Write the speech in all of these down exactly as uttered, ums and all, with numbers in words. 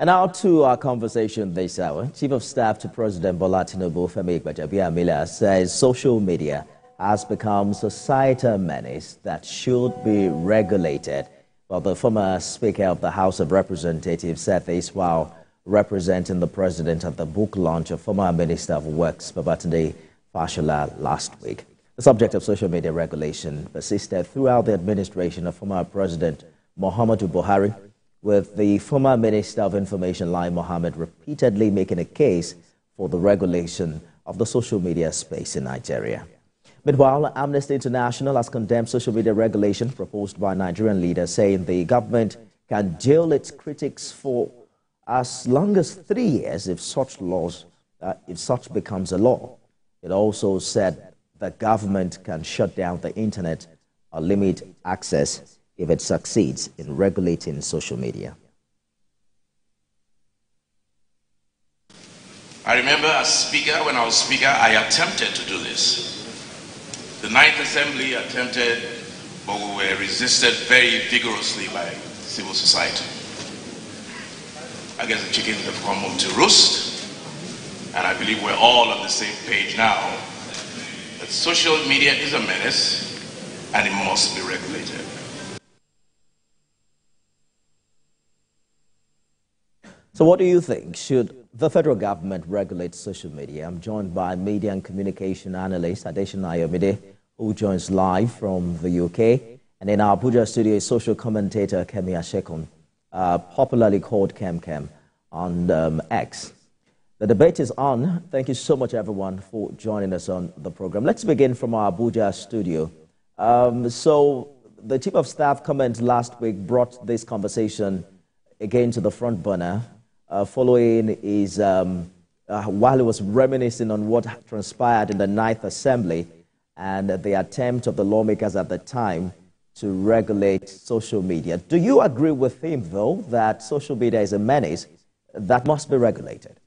And now to our conversation this hour. Chief of Staff to President Bola Tinubu, Femi Gbajabiamila, says social media has become societal menace that should be regulated. Well, the former Speaker of the House of Representatives said this while representing the President at the book launch of former Minister of Works, Babatunde Fashola, last week. The subject of social media regulation persisted throughout the administration of former President Muhammadu Buhari, with the former Minister of Information, Lai Mohammed, repeatedly making a case for the regulation of the social media space in Nigeria. Meanwhile, Amnesty International has condemned social media regulation proposed by Nigerian leaders, saying the government can jail its critics for as long as three years if such laws, uh, if such becomes a law. It also said the government can shut down the internet or limit access if it succeeds in regulating social media. I remember as Speaker, when I was Speaker, I attempted to do this. The Ninth Assembly attempted, but we were resisted very vigorously by civil society. I guess the chickens have come home to roost, and I believe we're all on the same page now that social media is a menace and it must be regulated. So what do you think? Should the federal government regulate social media? I'm joined by media and communication analyst Adeshina Omidi, who joins live from the U K. And in our Abuja studio is social commentator Kemi Ashekun, uh, popularly called Kem Kem, on um, X. The debate is on. Thank you so much, everyone, for joining us on the program. Let's begin from our Abuja studio. Um, so the Chief of Staff comment last week brought this conversation again to the front burner. Uh, following is, um, uh, while he was reminiscing on what transpired in the Ninth Assembly and the attempt of the lawmakers at the time to regulate social media. Do you agree with him, though, that social media is a menace that must be regulated?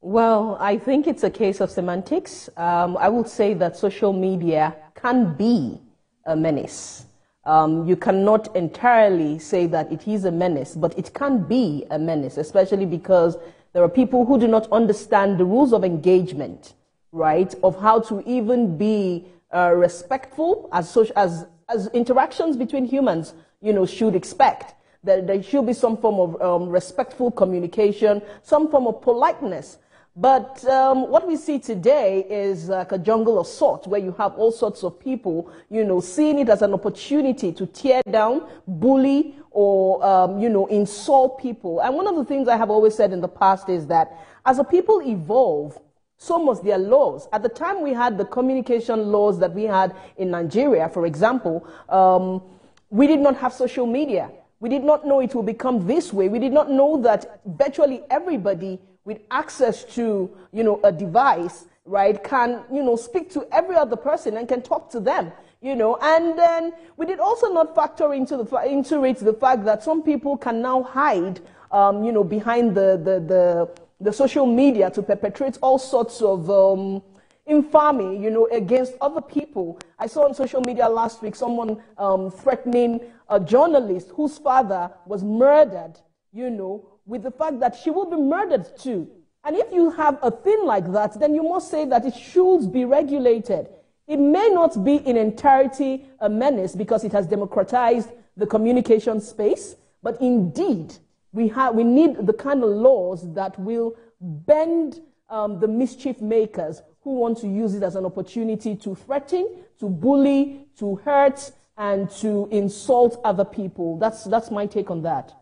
Well, I think it's a case of semantics. Um, I would say that social media can be a menace. Um, you cannot entirely say that it is a menace, but it can be a menace, especially because there are people who do not understand the rules of engagement, right, of how to even be uh, respectful as, as, as interactions between humans, you know, should expect. That there should be some form of um, respectful communication, some form of politeness. But um, what we see today is like a jungle of sorts, where you have all sorts of people, you know, seeing it as an opportunity to tear down, bully, or, um, you know, insult people. And one of the things I have always said in the past is that as a people evolve, so must their laws. At the time we had the communication laws that we had in Nigeria, for example, um, we did not have social media. We did not know it would become this way. We did not know that virtually everybody with access to, you know, a device, right, can, you know, speak to every other person and can talk to them, you know. And then we did also not factor into, the, into it the fact that some people can now hide, um, you know, behind the, the, the, the social media to perpetrate all sorts of um, infamy, you know, against other people. I saw on social media last week someone um, threatening a journalist whose father was murdered, you know, with the fact that she will be murdered too. And if you have a thing like that, then you must say that it should be regulated. It may not be in entirety a menace because it has democratized the communication space, but indeed we, have, we need the kind of laws that will bend um, the mischief makers who want to use it as an opportunity to threaten, to bully, to hurt, and to insult other people. That's, that's my take on that.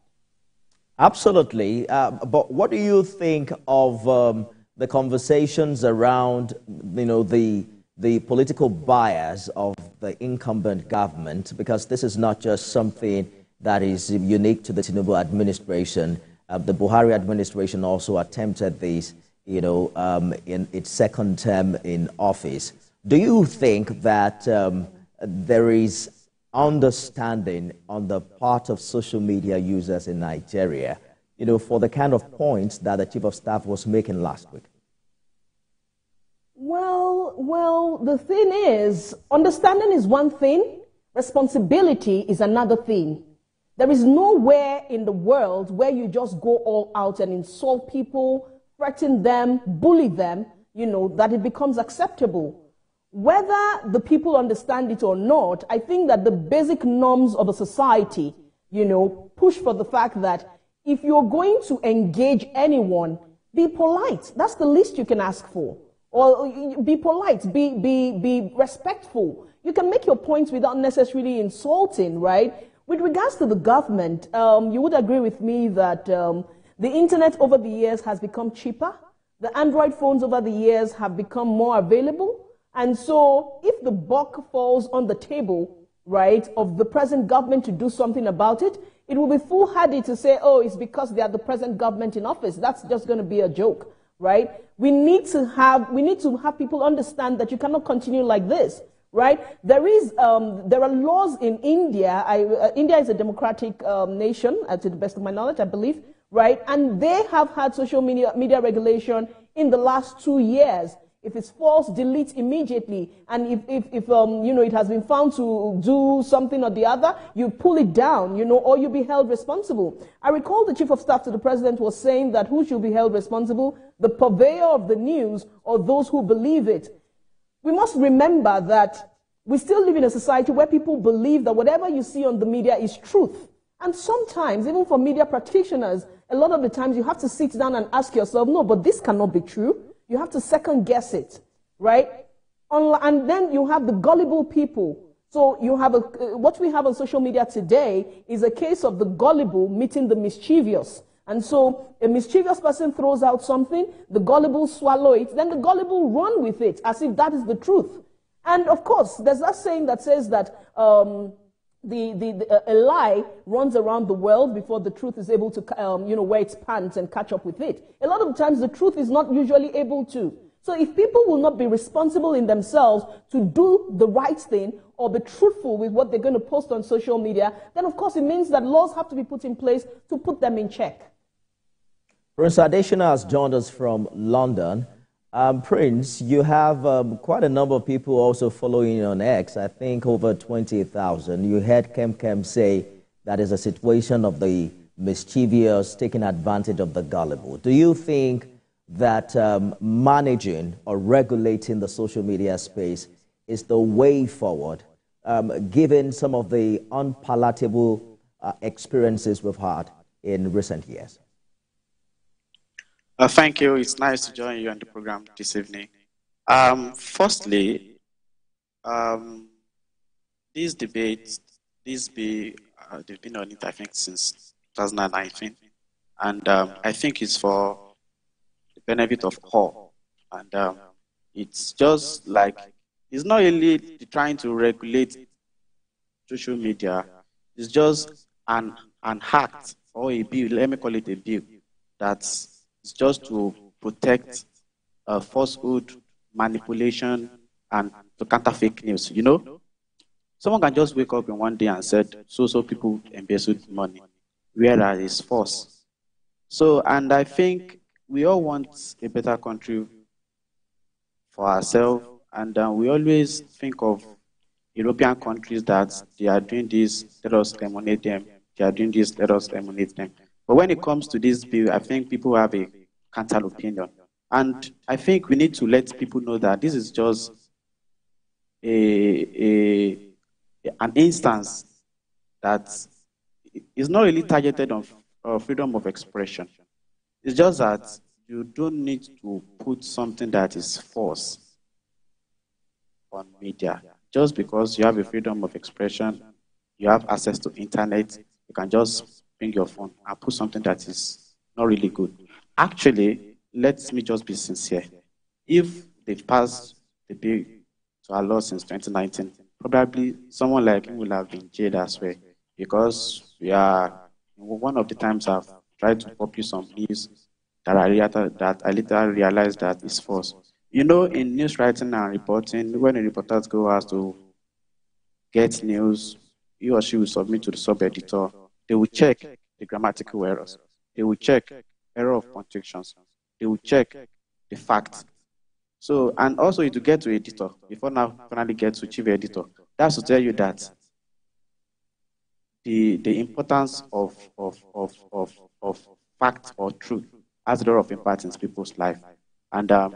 Absolutely. Uh, but what do you think of um, the conversations around, you know, the, the political bias of the incumbent government? Because this is not just something that is unique to the Tinubu administration. Uh, the Buhari administration also attempted this, you know, um, in its second term in office. Do you think that um, there is understanding on the part of social media users in Nigeria, you know, for the kind of points that the Chief of Staff was making last week? Well, well, the thing is, understanding is one thing, responsibility is another thing. There is nowhere in the world where you just go all out and insult people, threaten them, bully them, you know, that it becomes acceptable. Whether the people understand it or not, I think that the basic norms of a society, you know, push for the fact that if you're going to engage anyone, be polite. That's the least you can ask for. Or be polite, be, be, be respectful. You can make your points without necessarily insulting, right? With regards to the government, um, you would agree with me that um, the internet over the years has become cheaper. The Android phones over the years have become more available. And so if the buck falls on the table, right, of the present government to do something about it, it will be foolhardy to say, oh, it's because they are the present government in office. That's just going to be a joke, right? We need to have, we need to have people understand that you cannot continue like this. Right? There is, um, there are laws in India. I, uh, India is a democratic um, nation, uh, to the best of my knowledge, I believe. Right? And they have had social media, media regulation in the last two years. If it's false, delete immediately. And if, if, if um, you know, it has been found to do something or the other, you pull it down, you know, or you'll be held responsible. I recall the chief of staff to the president was saying that who should be held responsible? The purveyor of the news or those who believe it. We must remember that we still live in a society where people believe that whatever you see on the media is truth. And sometimes, even for media practitioners, a lot of the times you have to sit down and ask yourself, no, but this cannot be true. You have to second guess it, right? And then you have the gullible people. So you have a, what we have on social media today is a case of the gullible meeting the mischievous. And so a mischievous person throws out something, the gullible swallow it, then the gullible run with it as if that is the truth. And of course, there's that saying that says that um, the, the, the, a lie runs around the world before the truth is able to, um, you know, wear its pants and catch up with it. A lot of times the truth is not usually able to. So if people will not be responsible in themselves to do the right thing or be truthful with what they're going to post on social media, then of course it means that laws have to be put in place to put them in check. Prince Adeshina has joined us from London. Um, Prince, you have um, quite a number of people also following you on X, I think over twenty thousand. You heard Kem Kem say that is a situation of the mischievous taking advantage of the gullible. Do you think that um, managing or regulating the social media space is the way forward, um, given some of the unpalatable uh, experiences we've had in recent years? Uh, thank you. It's nice to join you on the program this evening. Um, firstly, um, these debates, these be, uh, they've been on it, I think, since twenty nineteen. And um, I think it's for the benefit of all. And um, it's just like, it's not really trying to regulate social media. It's just an, an act or a bill, let me call it a bill, that's It's just to protect uh, falsehood, manipulation, and to counter fake news, you know? Someone can just wake up in one day and said, so-so people embezzled money, whereas it's false. So, and I think we all want a better country for ourselves, and uh, we always think of European countries that they are doing this, let us eliminate them, they are doing this, let us eliminate them. But when it comes to this bill, I think people have a counter opinion. And I think we need to let people know that this is just a, a, an instance that is not really targeted on uh, freedom of expression. It's just that you don't need to put something that is false on media. Just because you have a freedom of expression, you have access to internet, you can just bring your phone and put something that is not really good. Actually, let me just be sincere. If they've passed the bill to our law since twenty nineteen, probably someone like him will have been jailed as well, because we are, one of the times I've tried to copy some news that I, that I later realized that is false. You know, in news writing and reporting, when the reporters go out to get news, he or she will submit to the sub-editor. They will check the grammatical errors. They will check error of punctuations. They will check the facts. So, and also you to get to editor, before now finally get to chief editor. That's to tell you that the the importance of of of of, of fact or truth has a lot of impact in people's life. And um,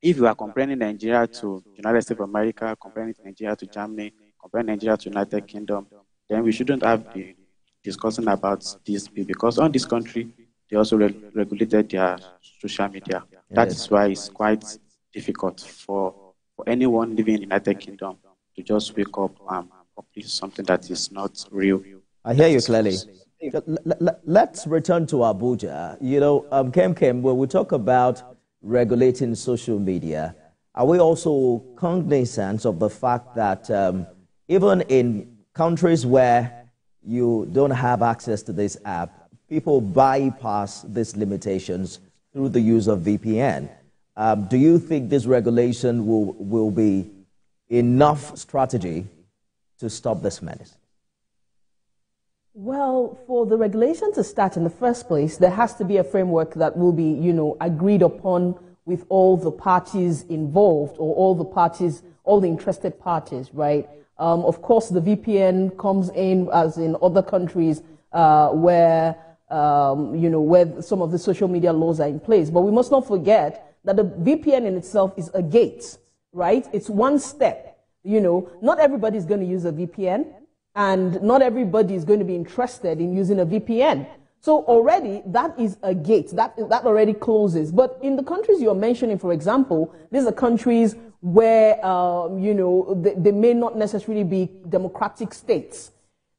if you are comparing Nigeria to the United States of America, comparing Nigeria to Germany, comparing Nigeria to United Kingdom, then we shouldn't have been discussing about this, because on this country, they also re regulated their social media. That is why it's quite difficult for, for anyone living in the United Kingdom to just wake up and publish something that is not real. I hear you clearly. Let's return to Abuja. You know, um, Kem Kem, when we talk about regulating social media, are we also cognizant of the fact that um, even in countries where you don't have access to this app, people bypass these limitations through the use of V P N? Um, do you think this regulation will, will be enough strategy to stop this menace? Well, for the regulation to start in the first place, there has to be a framework that will be, you know, agreed upon with all the parties involved, or all the parties, all the interested parties, right? Um, of course, the V P N comes in, as in other countries uh, where, um, you know, where some of the social media laws are in place. But we must not forget that the V P N in itself is a gate, right? It's one step, you know. Not everybody's going to use a V P N. And not everybody is going to be interested in using a V P N. So already, that is a gate. That, that already closes. But in the countries you're mentioning, for example, these are countries where, um, you know, they, they may not necessarily be democratic states.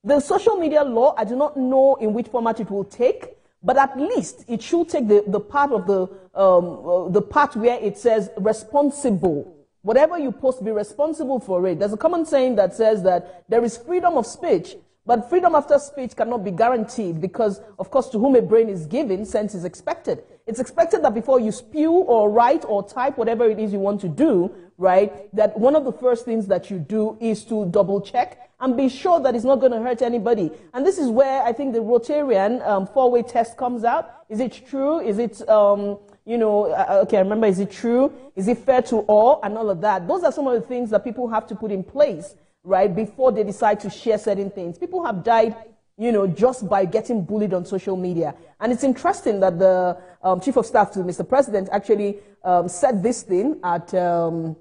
The social media law, I do not know in which format it will take, but at least it should take the, the part of the, um, uh, the part where it says responsible. Whatever you post, be responsible for it. There's a common saying that says that there is freedom of speech, but freedom after speech cannot be guaranteed because, of course, to whom a brain is given, sense is expected. It's expected that before you spew or write or type whatever it is you want to do, right, that one of the first things that you do is to double check and be sure that it's not going to hurt anybody. And this is where I think the Rotarian um, four-way test comes out. Is it true? Is it... Um, You know, okay, I remember, is it true? Is it fair to all? And all of that. Those are some of the things that people have to put in place, right, before they decide to share certain things. People have died, you know, just by getting bullied on social media. And it's interesting that the um, Chief of Staff to Mister President actually um, said this thing at um,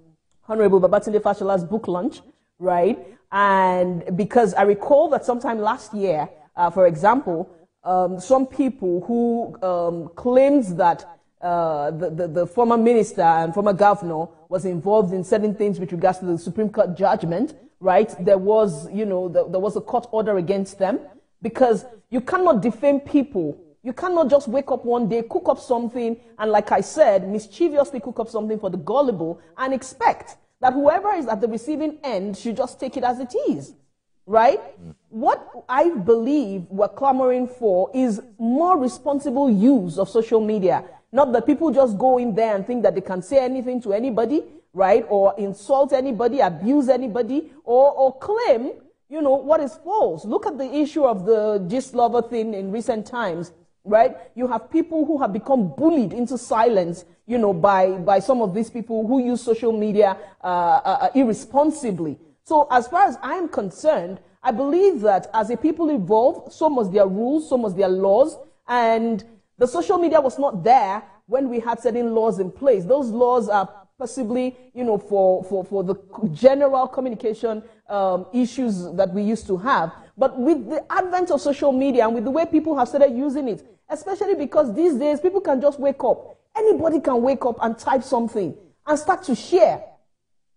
Honorable Babatunde Fashola's book launch, right? And because I recall that sometime last year, uh, for example, um, some people who um, claims that Uh, the, the, the former minister and former governor was involved in certain things with regards to the Supreme Court judgment, right? There was, you know, the, there was a court order against them, because you cannot defame people. You cannot just wake up one day, cook up something, and like I said, mischievously cook up something for the gullible and expect that whoever is at the receiving end should just take it as it is, right? What I believe we're clamoring for is more responsible use of social media. Not that people just go in there and think that they can say anything to anybody, right, or insult anybody, abuse anybody, or, or claim, you know, what is false. Look at the issue of the gist lover thing in recent times, right? You have people who have become bullied into silence, you know, by, by some of these people who use social media uh, uh, irresponsibly. So as far as I'm concerned, I believe that as the people evolve, so must their rules, so must their laws, and the social media was not there when we had certain laws in place. Those laws are possibly, you know, for, for, for the general communication um, issues that we used to have. But with the advent of social media and with the way people have started using it, especially because these days people can just wake up. Anybody can wake up and type something and start to share.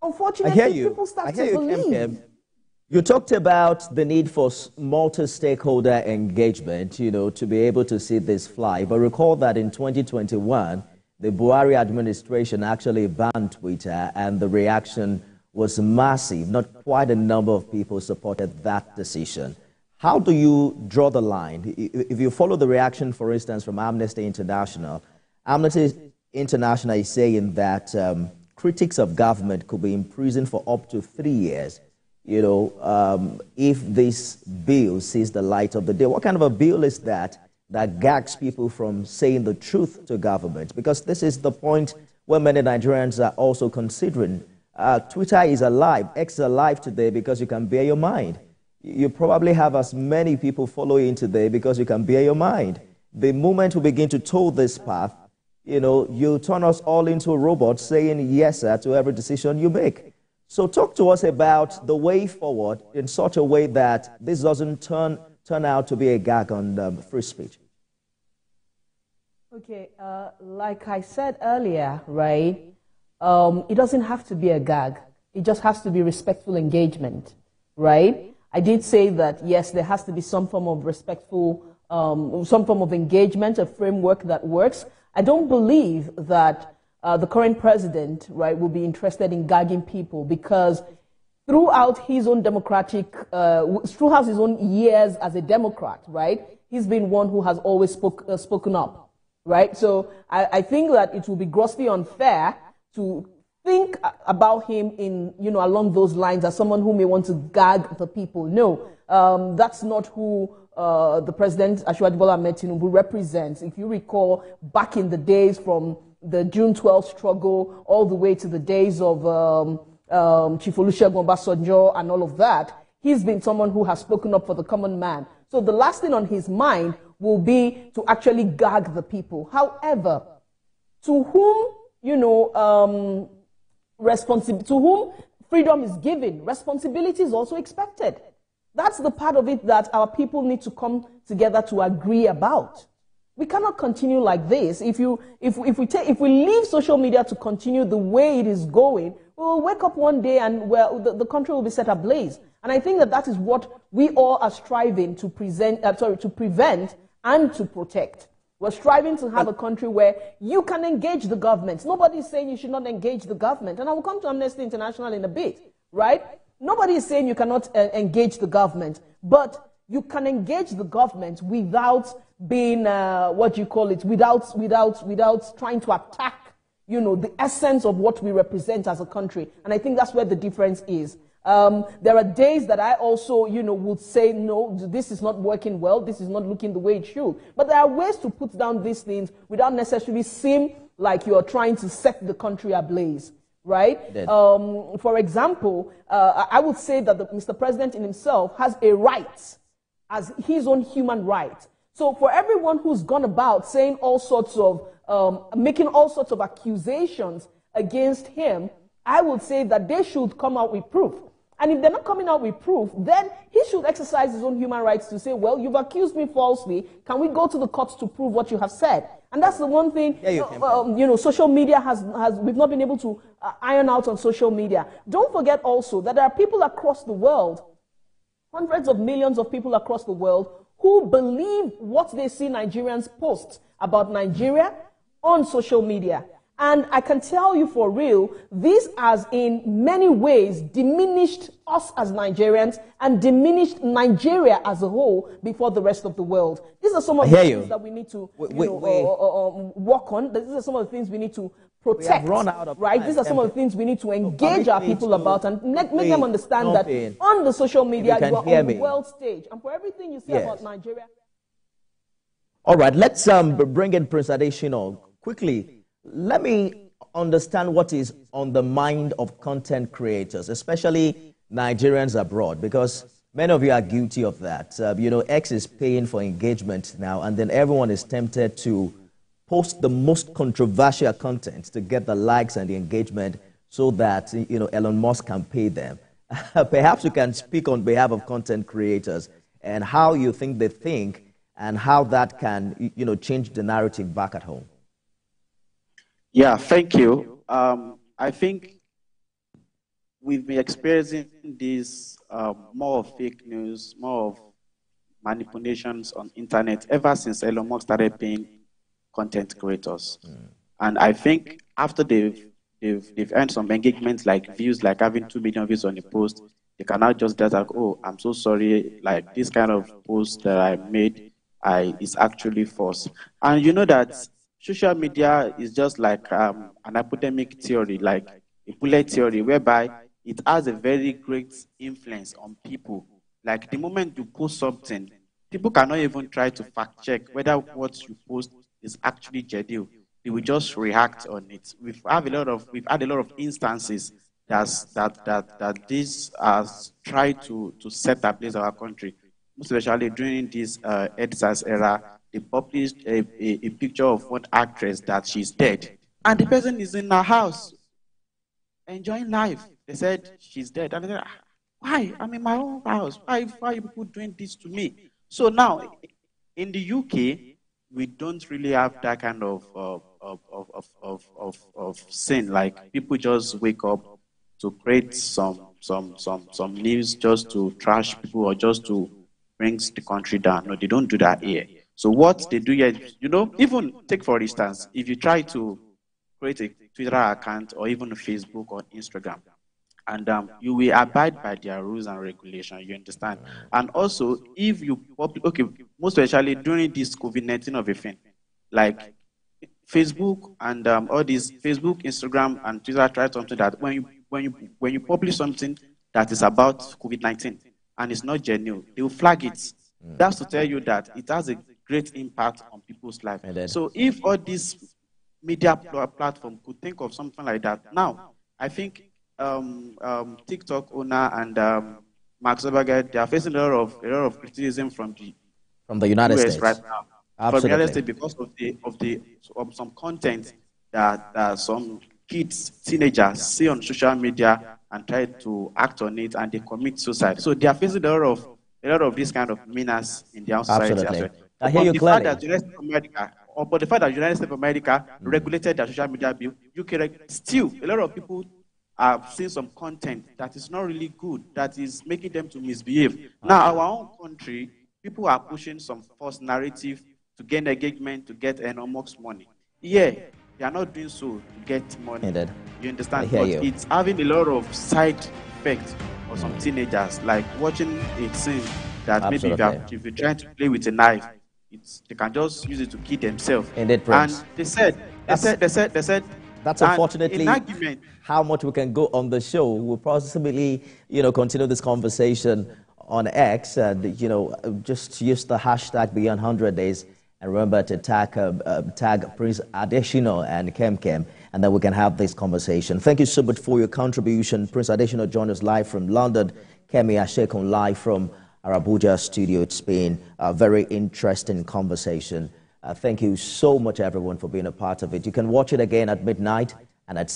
Unfortunately, people start to believe. You talked about the need for multi-stakeholder engagement, you know, to be able to see this fly. But recall that in twenty twenty-one, the Buhari administration actually banned Twitter, and the reaction was massive. Not quite a number of people supported that decision. How do you draw the line? If you follow the reaction, for instance, from Amnesty International, Amnesty International is saying that um, critics of government could be imprisoned for up to three years. You know, um, if this bill sees the light of the day. What kind of a bill is that that gags people from saying the truth to government? Because this is the point where many Nigerians are also considering. Uh, Twitter is alive, X is alive today because you can bear your mind. you probably have as many people following today because you can bear your mind. The moment we begin to toe this path, you know, you turn us all into robots saying yes, sir, to every decision you make. So talk to us about the way forward in such a way that this doesn't turn, turn out to be a gag on um, free speech. Okay, uh, like I said earlier, right, um, it doesn't have to be a gag. It just has to be respectful engagement, right? I did say that, yes, there has to be some form of respectful, um, some form of engagement, a framework that works. I don't believe that uh, the current president, right, will be interested in gagging people, because throughout his own democratic, uh, throughout his own years as a Democrat, right, he's been one who has always spoke, uh, spoken up, right? So I, I think that it will be grossly unfair to think about him in, you know, along those lines as someone who may want to gag the people. No, um, that's not who uh, the president, Asiwaju Bola Ahmed Tinubu, represents. If you recall, back in the days from the June twelfth struggle all the way to the days of um, um, Chief Olusha Gwambasonjo and all of that, he's been someone who has spoken up for the common man. So the last thing on his mind will be to actually gag the people. However, to whom, you know, um, Responsi- to whom freedom is given, responsibility is also expected. That's the part of it that our people need to come together to agree about. We cannot continue like this. If, you, if, if, we, take, if we leave social media to continue the way it is going, we'll wake up one day and well, the, the country will be set ablaze. And I think that that is what we all are striving to, present, uh, sorry, to prevent and to protect. We're striving to have a country where you can engage the government. Nobody's saying you should not engage the government. And I will come to Amnesty International in a bit, right? Nobody is saying you cannot uh, engage the government, but you can engage the government without being, uh, what you call it, without, without, without trying to attack, you know, the essence of what we represent as a country. And I think that's where the difference is. Um, there are days that I also, you know, would say, no, this is not working well, this is not looking the way it should. But there are ways to put down these things without necessarily seem like you're trying to set the country ablaze, right? Um, for example, uh, I would say that the, Mister President in himself has a right, as his own human right. So for everyone who's gone about saying all sorts of, um, making all sorts of accusations against him, I would say that they should come out with proof. And if they're not coming out with proof, then he should exercise his own human rights to say, well, you've accused me falsely. Can we go to the courts to prove what you have said? And that's the one thing, yeah, you, uh, um, you know, social media has, has, we've not been able to uh, iron out on social media. Don't forget also that there are people across the world, hundreds of millions of people across the world, who believe what they see Nigerians post about Nigeria on social media. And I can tell you for real, this has in many ways diminished us as Nigerians and diminished Nigeria as a whole before the rest of the world. These are some of the things that we need to we, you we, know, we, uh, uh, um, work on. These are some of the things we need to protect, run out of right? These are some of the things we need to engage our people about and make them understand that on the social media, you are on the world stage. And for everything you say about Nigeria... All right, let's um, bring in Prince Adeshina quickly. Let me understand what is on the mind of content creators, especially Nigerians abroad, because many of you are guilty of that. Uh, you know, X is paying for engagement now, and then everyone is tempted to post the most controversial content to get the likes and the engagement so that, you know, Elon Musk can pay them. Perhaps you can speak on behalf of content creators and how you think they think and how that can, you know, change the narrative back at home. Yeah, thank you. Um, I think we've been experiencing this uh, more of fake news, more of manipulations on internet ever since Elon Musk started paying content creators. Mm. And I think after they've, they've, they've earned some engagement, like views, like having two million views on a post, they cannot just get like, oh, I'm so sorry, like this kind of post that I made I, is actually false. And you know that social media is just like um, an epidemic theory, like a bullet theory, whereby it has a very great influence on people. Like the moment you post something, people cannot even try to fact check whether what you post is actually genuine. They will just react on it. We've have a lot of we've had a lot of instances that's, that, that, that this has tried to, to set ablaze our country, especially during this uh, EndSARS era. They published a, a, a picture of one actress that she's dead. And the person is in her house, enjoying life. They said, she's dead. And I said, why? I'm in my own house. Why, why are people doing this to me? So now, in the U K, we don't really have that kind of, uh, of, of, of, of, of sin. Like, people just wake up to create some, some, some, some news just to trash people or just to bring the country down. No, they don't do that here. So what they do here, you know, even take for instance, if you try to create a Twitter account or even Facebook or Instagram, and um, you will abide by their rules and regulations, you understand? And also, if you, okay, most especially during this COVID nineteen of a thing, like Facebook and um, all these, Facebook, Instagram, and Twitter try something that when you, when you, when you publish something that is about COVID nineteen and it's not genuine, they will flag it. That's to tell you that it has a great impact on people's life. So if all these media pl platform could think of something like that, now I think um, um, TikTok owner and um, Mark Zuckerberg, they are facing a lot of a lot of criticism from the from the United U S States right now. Absolutely. From the United States because of the of the of some content that uh, some kids, teenagers see on social media and try to act on it, and they commit suicide. So they are facing a lot of a lot of this kind of meanness in their own society. Absolutely. As well. I hear you clearly. But the fact that the United States of America mm. regulated their social media bill, U K still, a lot of people have seen some content that is not really good, that is making them to misbehave. Okay. Now, our own country, people are pushing some false narrative to gain engagement, to get enormous money. Yeah, they are not doing so to get money. Indeed. You understand? But you. It's having a lot of side effects for some teenagers, like watching a scene that Absolutely. Maybe if you're, if you're trying to play with a knife, It's, they can just use it to kill themselves. And they said, they said, they said, they said. That's unfortunately how much we can go on the show. We'll possibly, you know, continue this conversation on X, and you know, just use the hashtag Beyond one hundred Days, and remember to tag uh, uh, tag Prince Adeshina and Kem Kem, and then we can have this conversation. Thank you so much for your contribution, Prince Adeshina. Joined us live from London. Kemi Ashekun live from our Abuja studio. It's been a very interesting conversation. Uh, thank you so much, everyone, for being a part of it. You can watch it again at midnight and at